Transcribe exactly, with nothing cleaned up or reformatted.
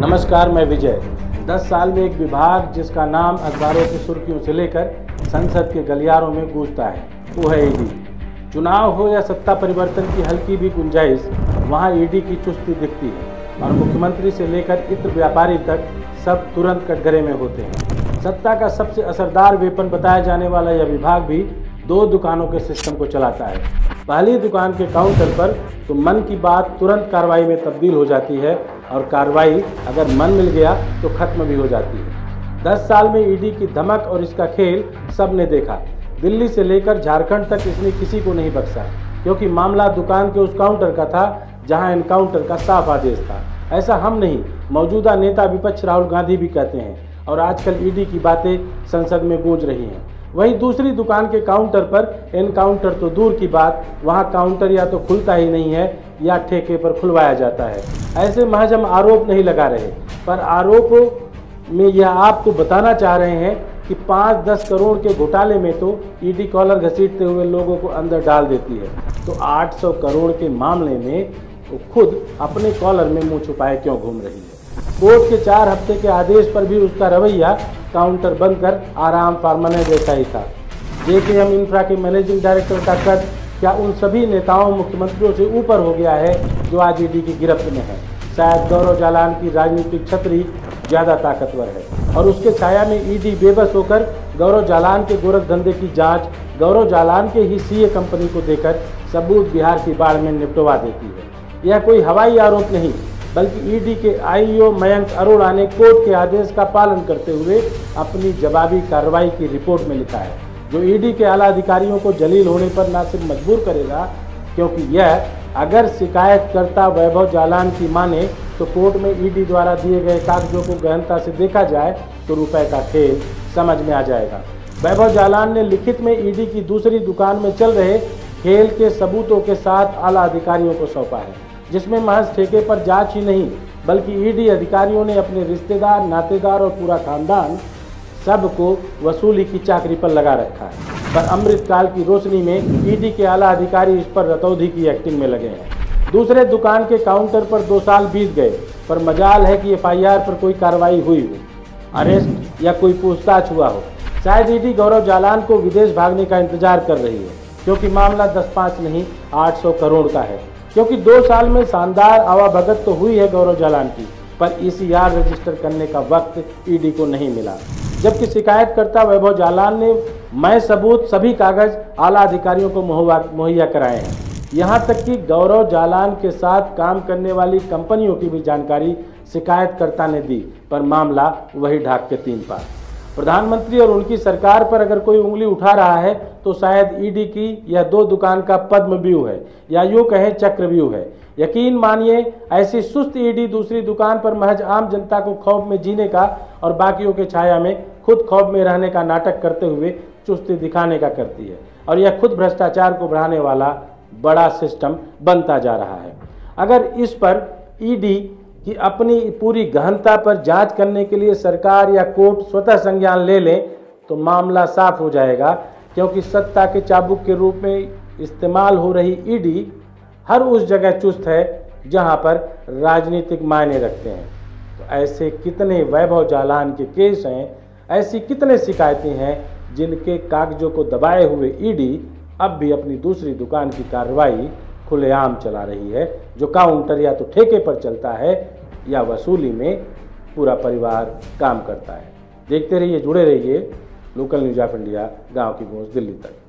नमस्कार, मैं विजय। दस साल में एक विभाग जिसका नाम अखबारों की सुर्खियों से लेकर संसद के गलियारों में गूंजता है, वो है ई डी। चुनाव हो या सत्ता परिवर्तन की हल्की भी गुंजाइश, वहाँ ई डी की चुस्ती दिखती है और मुख्यमंत्री से लेकर इत्र व्यापारी तक सब तुरंत कटघरे में होते हैं। सत्ता का सबसे असरदार वेपन बताया जाने वाला यह विभाग भी दो दुकानों के सिस्टम को चलाता है। पहली दुकान के काउंटर पर तो मन की बात तुरंत कार्रवाई में तब्दील हो जाती है और कार्रवाई अगर मन मिल गया तो खत्म भी हो जाती है। दस साल में ईडी की धमक और इसका खेल सबने देखा। दिल्ली से लेकर झारखंड तक इसने किसी को नहीं बख्शा, क्योंकि मामला दुकान के उस काउंटर का था जहां इनकाउंटर का साफ आदेश था। ऐसा हम नहीं, मौजूदा नेता विपक्ष राहुल गांधी भी कहते हैं और आजकल ईडी की बातें संसद में गूंज रही हैं। वहीं दूसरी दुकान के काउंटर पर एनकाउंटर तो दूर की बात, वहां काउंटर या तो खुलता ही नहीं है या ठेके पर खुलवाया जाता है। ऐसे महज हम आरोप नहीं लगा रहे, पर आरोपों में यह आपको बताना चाह रहे हैं कि पाँच दस करोड़ के घोटाले में तो ईडी कॉलर घसीटते हुए लोगों को अंदर डाल देती है, तो आठ सौ करोड़ के मामले में वो खुद अपने कॉलर में मुँह छुपाए क्यों घूम रही है। कोर्ट के चार हफ्ते के आदेश पर भी उसका रवैया काउंटर बंद कर आराम फार्मने जैसा ही था। जेकेएम इंफ्रा के मैनेजिंग डायरेक्टर का कद क्या उन सभी नेताओं मुख्यमंत्रियों से ऊपर हो गया है जो आज ईडी की गिरफ्त में है? शायद गौरव जालान की राजनीतिक छतरी ज़्यादा ताकतवर है और उसके छाया में ईडी बेबस होकर गौरव जालान के गोरख धंधे की जाँच गौरव जालान के ही सी ए कंपनी को देकर सबूत बिहार की बाढ़ में निपटवा देती है। यह कोई हवाई आरोप नहीं, बल्कि ईडी के आई ओ मयंक अरोड़ा ने कोर्ट के आदेश का पालन करते हुए अपनी जवाबी कार्रवाई की रिपोर्ट में लिखा है, जो ईडी के आला अधिकारियों को जलील होने पर न सिर्फ मजबूर करेगा, क्योंकि यह अगर शिकायतकर्ता वैभव जालान की माने तो कोर्ट में ईडी द्वारा दिए गए कागजों को गहनता से देखा जाए तो रुपए का खेल समझ में आ जाएगा। वैभव जालान ने लिखित में ईडी की दूसरी दुकान में चल रहे खेल के सबूतों के साथ आला अधिकारियों को सौंपा है, जिसमें महज ठेके पर जांच ही नहीं, बल्कि ईडी अधिकारियों ने अपने रिश्तेदार, नातेदार और पूरा खानदान सबको वसूली की चाकरी पर लगा रखा है। पर अमृतकाल की रोशनी में ईडी के आला अधिकारी इस पर रतौंधी की एक्टिंग में लगे हैं। दूसरे दुकान के काउंटर पर दो साल बीत गए, पर मजाल है कि एफ आई आर पर कोई कार्रवाई हुई हो, अरेस्ट या कोई पूछताछ हुआ हो। शायद ईडी गौरव जालान को विदेश भागने का इंतजार कर रही है, क्योंकि मामला दस पाँच नहीं आठ सौ करोड़ का है। क्योंकि दो साल में शानदार आवाभगत तो हुई है गौरव जालान की, पर ई सी आर रजिस्टर करने का वक्त ईडी को नहीं मिला, जबकि शिकायतकर्ता वैभव जालान ने मैं सबूत सभी कागज आला अधिकारियों को मुहैया कराए हैं। यहां तक कि गौरव जालान के साथ काम करने वाली कंपनियों की भी जानकारी शिकायतकर्ता ने दी, पर मामला वही ढाक के तीन पार। प्रधानमंत्री और उनकी सरकार पर अगर कोई उंगली उठा रहा है तो शायद ईडी की यह दो दुकान का पद्म व्यू है, या यूँ कहें चक्रव्यूह है। यकीन मानिए, ऐसी सुस्त ईडी दूसरी दुकान पर महज आम जनता को खौफ में जीने का और बाकियों के छाया में खुद खौफ में रहने का नाटक करते हुए चुस्ती दिखाने का करती है, और यह खुद भ्रष्टाचार को बढ़ाने वाला बड़ा सिस्टम बनता जा रहा है। अगर इस पर ईडी कि अपनी पूरी गहनता पर जांच करने के लिए सरकार या कोर्ट स्वतः संज्ञान ले लें तो मामला साफ हो जाएगा, क्योंकि सत्ता के चाबुक के रूप में इस्तेमाल हो रही ईडी हर उस जगह चुस्त है जहां पर राजनीतिक मायने रखते हैं। तो ऐसे कितने वैभव जालान के केस हैं, ऐसी कितने शिकायतें हैं जिनके कागजों को दबाए हुए ईडी अब भी अपनी दूसरी दुकान की कार्रवाई खुलेआम चला रही है, जो काउंटर या तो ठेके पर चलता है या वसूली में पूरा परिवार काम करता है। देखते रहिए, जुड़े रहिए, लोकल न्यूज ऑफ इंडिया, गांव की गूंज दिल्ली तक।